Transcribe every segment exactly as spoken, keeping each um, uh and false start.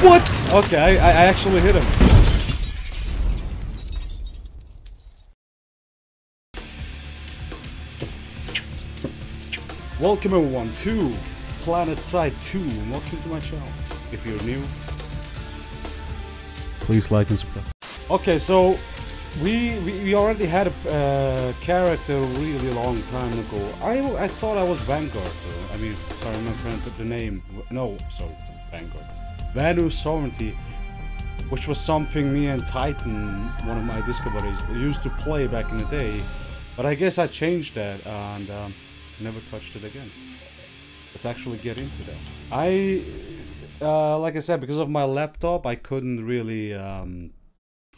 What? Okay, I, I actually hit him. Welcome everyone to PlanetSide two, and welcome to my channel. If you're new, please like and subscribe. Okay, so we we, we already had a uh, character a really long time ago. I I thought I was Vanguard. Though. I mean, if I remember the name. No, sorry, Vanguard. Vanu Sovereignty, which was something me and Titan, one of my discoveries, used to play back in the day. But I guess I changed that and. Um, Never touched it again. Let's actually get into that. I, uh, like I said, because of my laptop, I couldn't really um,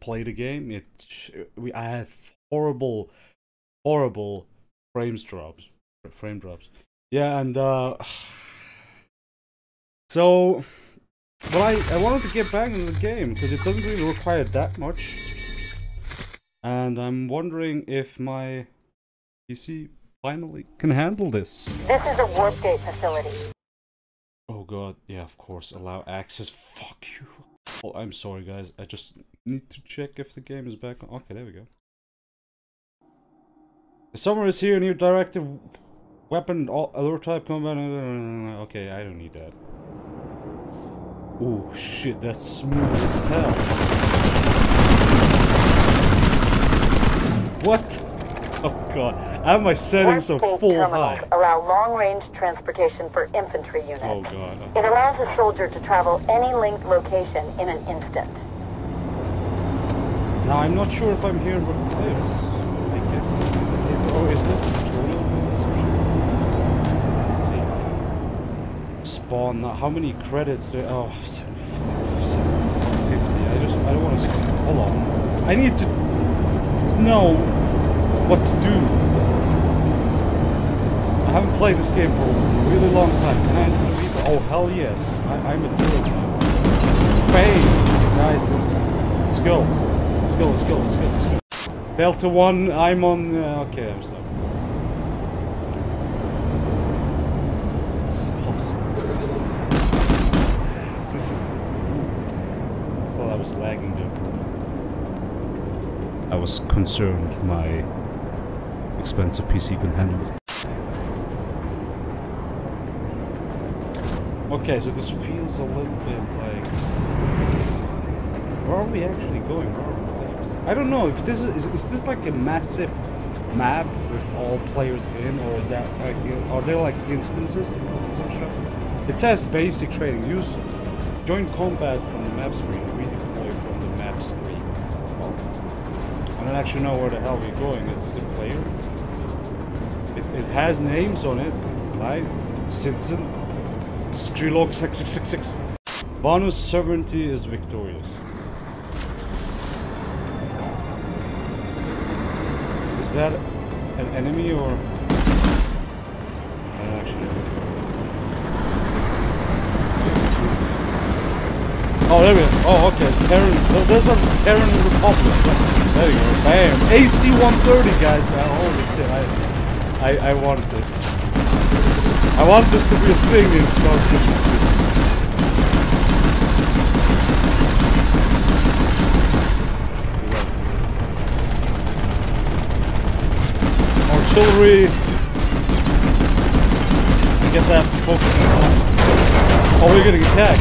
play the game. It, we, I had horrible, horrible frames drops, frame drops. Yeah, and uh, so, but I, I wanted to get back into the game because it doesn't really require that much. And I'm wondering if my P C finally can handle this. This is a warp gate facility. Oh god, yeah, of course, allow access, fuck you. Oh, I'm sorry guys, I just need to check if the game is back on. Okay, there we go. The summer is here, new directive, weapon, all, alert type combat, okay, I don't need that. Oh shit, that's smooth as hell. What? Oh god, how am I setting so full high? Allow long-range transportation for infantry units. Oh god. Okay. It allows a soldier to travel any linked location in an instant. Now I'm not sure if I'm here with players. I guess. Oh, is this the tutorial? Let's see. Spawn. Now. How many credits do? I, oh, seventy-five, seventy-five, fifty. I just. I don't want to. Hold on. I need to. No. What to do? I haven't played this game for a really long time. Can I leave? Oh hell yes! I, I'm a dude. Bang! Guys, let's let's go. Let's go. Let's go. Let's go. Let's go. Delta One. I'm on. Uh, okay, I'm stuck. This is awesome. This is. I thought I was lagging there for a minute. I was concerned. My expensive P C can handle it. Okay, so this feels a little bit like... Where are we actually going? Where are we players? I don't know if this is... Is this like a massive map with all players in? Or is that like... Are there like instances? Some shit? It says basic training. Use... Join combat from the map screen. Redeploy from the map screen. Well, I don't actually know where the hell we're going. Is this a player? It has names on it, like Citizen Skrilog six six six six. Vanu's sovereignty is victorious. Is, is that an enemy or? I don't actually know. Oh, there we go. Oh, okay. Terran. There's a Terran Republic. There you go. Bam. A C one thirty, guys, man. Holy shit. I, I, I want this. I want this to be a thing in Star City. Artillery. I guess I have to focus on that. Oh, we're getting attacked.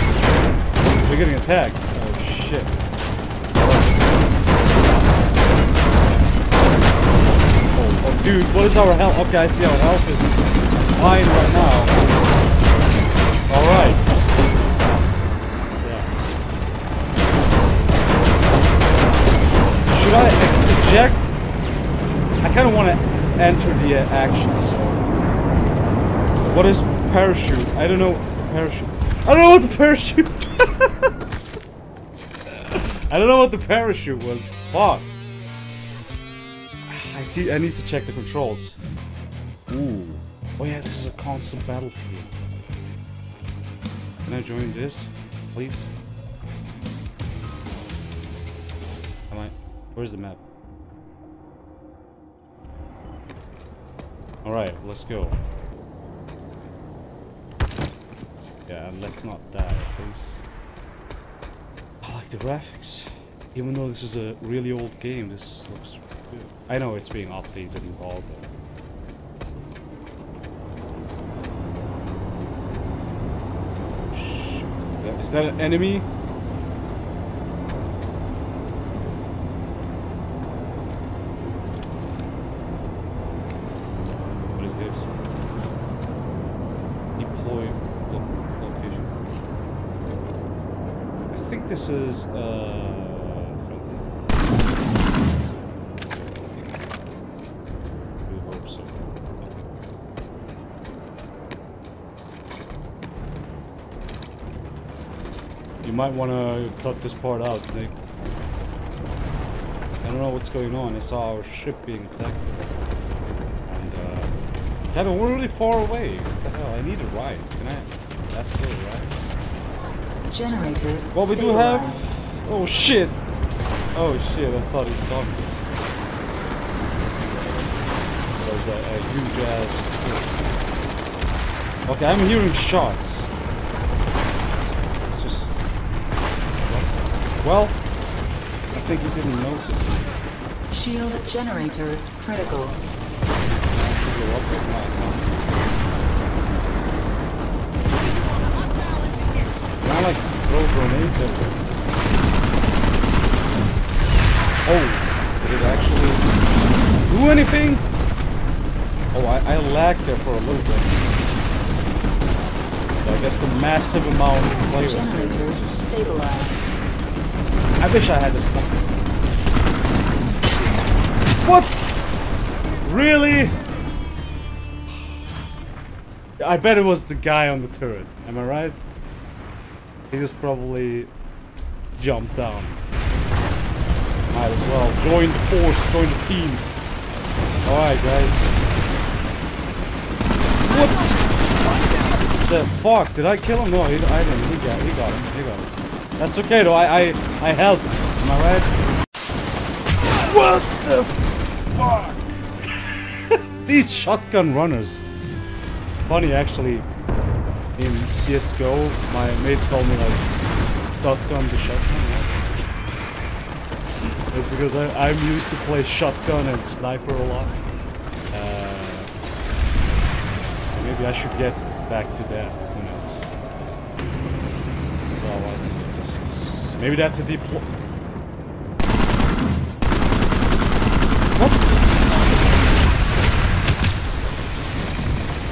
We're getting attacked. Oh, shit. Dude, what is our health? Okay, I see our health is fine right now. Alright. Yeah. Should I eject? I kind of want to enter the uh, action, so... What is parachute? I don't know. Parachute. I don't know what the parachute... I don't know what the parachute was. Fuck. I see, I need to check the controls. Ooh. Oh yeah, this is a constant battlefield. Can I join this? Please? Am I? Where's the map? Alright, let's go. Yeah, and let's not die, please. the graphics. Even though this is a really old game, this looks good. I know it's being updated and all, but... Is that an enemy? What is this? Deploy location. I think this is uh You might want to cut this part out, Snake. I don't know what's going on. I saw our ship being attacked. And, uh... yeah, but we're really far away. What the hell? I need a ride. Can I ask for a ride? Generator. Well, we do have... Oh, shit! Oh, shit. I thought he saw me. That was a, a huge ass... Okay, I'm hearing shots. Well, I think you didn't notice me. Shield generator critical. Can I like throw grenades at them? Oh, did it actually do anything? Oh, I, I lagged there for a little bit. So I guess the massive amount of play was generator stabilized. I wish I had this stuff. What? Really? I bet it was the guy on the turret. Am I right? He just probably jumped down. Might as well. Join the force, join the team. Alright, guys. What the fuck? Did I kill him? No, he, I didn't. He got, he got him. He got him. That's okay though, I, I, I helped. Am I right? What the fuck? These shotgun runners. Funny actually, in C S G O, my mates call me like, dotgun the shotgun. Right? It's because I, I'm used to play shotgun and sniper a lot. Uh, so maybe I should get back to that. Maybe that's a deploy. What?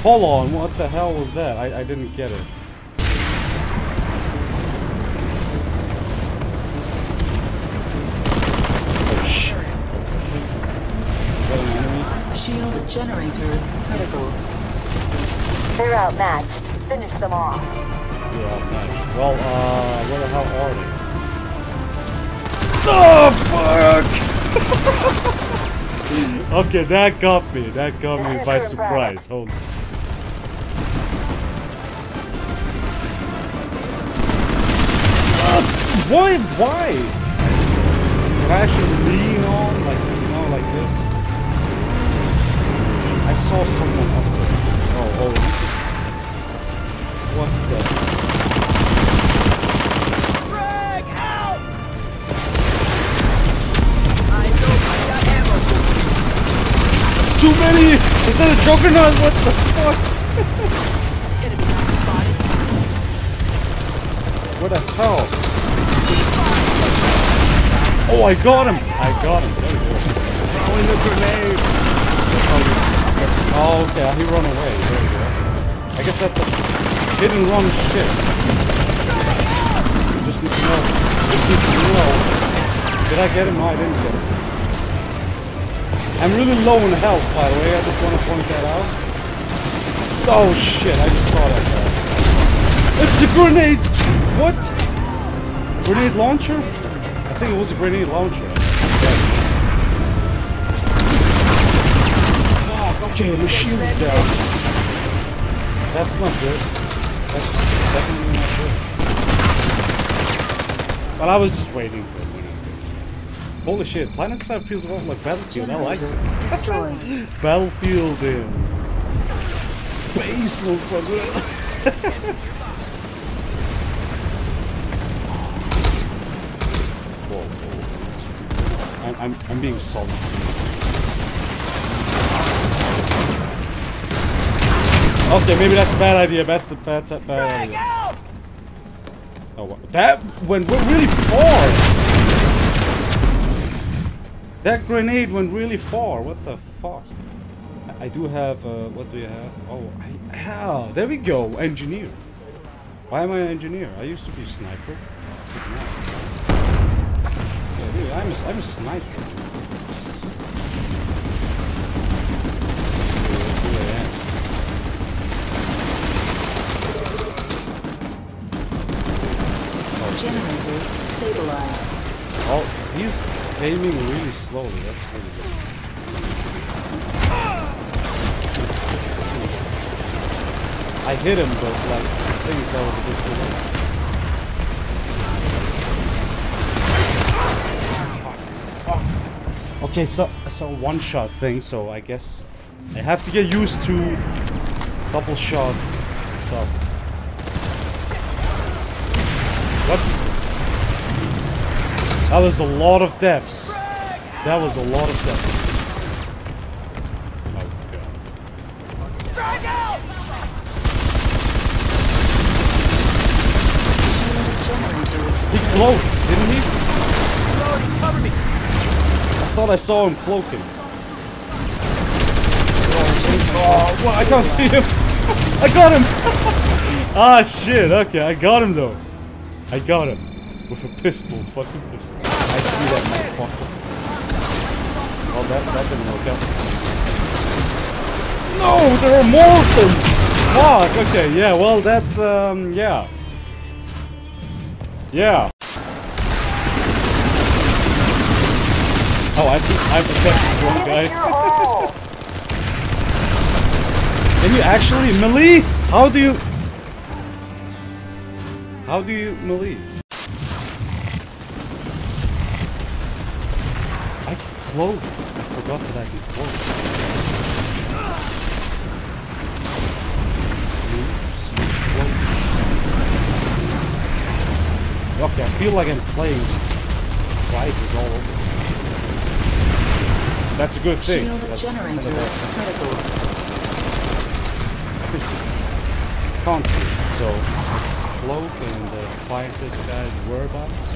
Hold on, what the hell was that? I, I didn't get it. Oh shit. Is that an enemy? Shield generator critical. They're outmatched. Finish them off. They're outmatched. Well, uh, where the hell are they? Oh fuck! Okay, that got me. That got me by surprise. Hold on. Uh, why? Why? Did I actually lean on, like, you know, like this? I saw someone up there. Oh, oh, just... What the... Too many! Is that a juggernaut? What the fuck? What the hell? Oh, I got him! I got him. There we go. Throwing the grenade! That's how you... That's, oh, okay. He ran away. There we go. I guess that's a hidden wrong shit. You just need to know. Just need to know. Did I get him? No, I didn't get him. I'm really low in health, by the way, I just want to point that out. Oh shit, I just saw that guy. It's a grenade! What? Grenade launcher? I think it was a grenade launcher. Right. Okay, my shield's down. That's not good. That's definitely not good. But I was just waiting for it. Holy shit, PlanetSide feels a lot like Battlefield, I like it. Destroyed. Battlefield in space, no fucker. I'm, I'm, I'm being salty. Okay, maybe that's a bad idea. That's the, that's a bad idea. Oh, wow. That went really far. That grenade went really far. What the fuck? I do have, uh, what do you have? Oh, I, how? There we go, engineer. Why am I an engineer? I used to be a sniper. Yeah, dude, I'm, a, I'm a sniper. Oh. Generator stabilized. Oh, he's aiming really slowly. That's really good. I hit him, but like, I think that was a good thing. Okay, so it's a one-shot thing, so I guess I have to get used to double-shot stuff. What? That was a lot of deaths. That was a lot of deaths. Cloak, didn't he? I thought I saw him cloaking. Oh, well, I can't see him. I got him. Ah, shit. Okay, I got him though. I got him with a pistol, fucking pistol. I see that motherfucker. Oh, that that didn't work out. No, there are more of them. Fuck. Okay, yeah. Well, that's um, yeah, yeah. Oh, I think I protected the wrong guy. Can you actually melee? How do you... How do you melee? I can close. I forgot that I can close. Smooth, smooth, close. Okay, I feel like I'm playing prizes all over. That's a good thing. That's kind of I can see. Can't see. So, this cloak and uh, find this guy's whereabouts.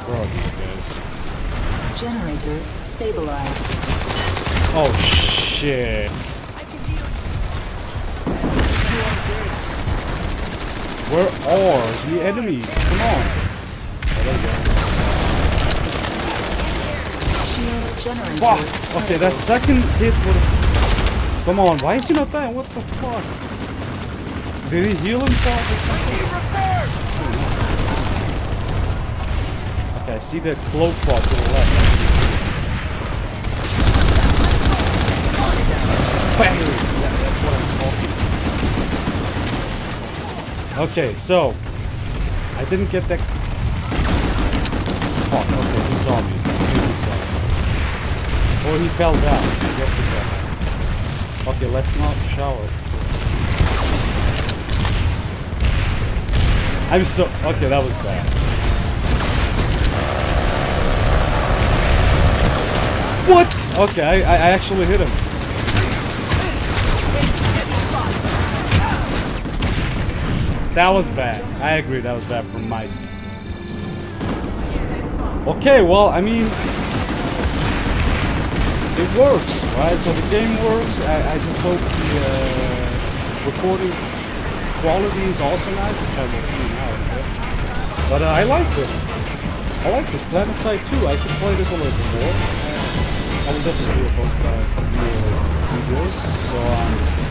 Where are these guys? Generator stabilized. Oh, shit. Where are the enemies? Come on! Oh, there you go. Fuck! Okay, that second hit would've... Come on, why is he not dying? What the fuck? Did he heal himself or something? Okay, I see that cloak pop to the left. Bang! Yeah, that's what I'm talking about. Okay, so I didn't get that. Fuck, oh, okay, he saw me. He saw me. Or he fell down. I guess he fell down. Okay, let's not shower. I'm so. Okay, that was bad. What? Okay, I, I actually hit him. That was bad. I agree, that was bad from my side. Okay, well, I mean, it works, right? So the game works. I, I just hope the uh, recording quality is also nice, which I will see now. But uh, I like this. I like this. PlanetSide two. I could play this a little bit more. I will definitely do about more videos. So, um,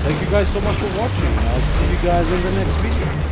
thank you guys so much for watching. I'll see you guys in the next video.